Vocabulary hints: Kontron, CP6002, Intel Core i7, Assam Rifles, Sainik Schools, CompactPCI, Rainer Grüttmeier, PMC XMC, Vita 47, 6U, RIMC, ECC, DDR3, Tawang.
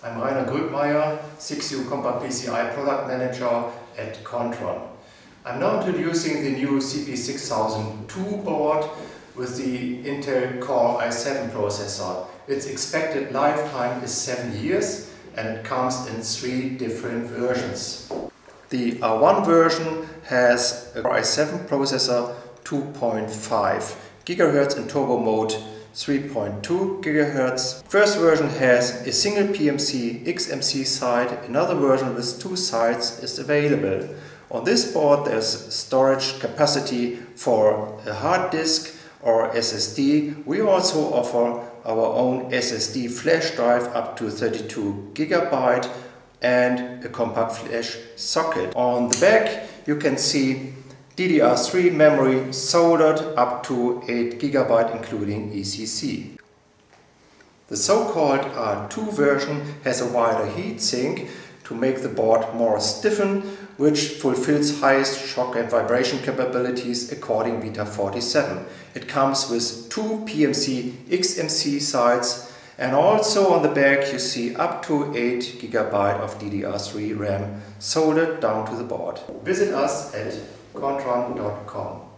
I'm Rainer Grüttmeier, 6U Compact PCI Product Manager at Kontron. I'm now introducing the new CP6002 board with the Intel Core i7 processor. Its expected lifetime is 7 years and it comes in 3 different versions. The R1 version has a Core i7 processor, 2.5 GHz in turbo mode, 3.2 GHz. First version has a single PMC XMC side, another version with 2 sides is available. On this board there's storage capacity for a hard disk or SSD. We also offer our own SSD flash drive up to 32 GB and a compact flash socket. On the back you can see DDR3 memory soldered up to 8 GB including ECC. The so-called R2 version has a wider heatsink to make the board more stiffen, which fulfills highest shock and vibration capabilities according Vita 47. It comes with 2 PMC XMC sides, and also on the back you see up to 8 GB of DDR3 RAM soldered down to the board. Visit us at kontron.com.